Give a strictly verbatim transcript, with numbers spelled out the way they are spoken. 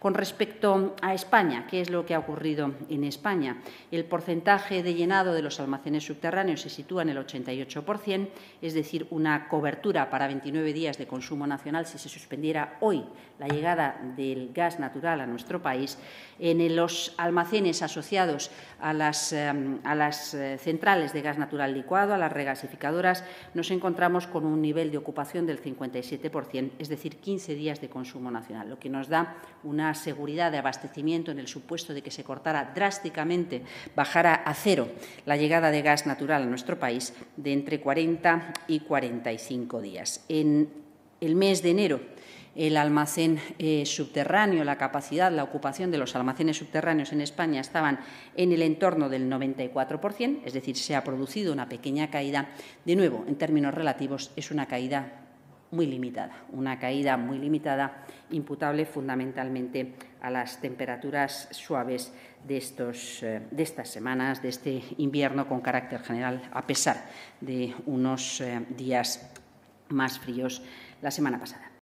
Con respecto a España, ¿qué es lo que ha ocurrido en España? El porcentaje de llenado de los almacenes subterráneos se sitúa en el ochenta y ocho por ciento, es decir, una cobertura para veintinueve días de consumo nacional si se suspendiera hoy la llegada del gas natural a nuestro país. En los almacenes asociados a las, a las centrales de gas natural licuado, a las regasificadoras, nos encontramos con un nivel de ocupación del cincuenta y siete por ciento, es decir, quince días de consumo nacional, lo que nos da una seguridad de abastecimiento en el supuesto de que se cortara drásticamente, bajara a cero la llegada de gas natural a nuestro país, de entre cuarenta y cuarenta y cinco días. En el mes de enero, el almacén eh, subterráneo, la capacidad, la ocupación de los almacenes subterráneos en España estaban en el entorno del noventa y cuatro por ciento, es decir, se ha producido una pequeña caída. De nuevo, en términos relativos, es una caída muy limitada, una caída muy limitada, imputable fundamentalmente a las temperaturas suaves de, estos, de estas semanas, de este invierno con carácter general, a pesar de unos días más fríos la semana pasada.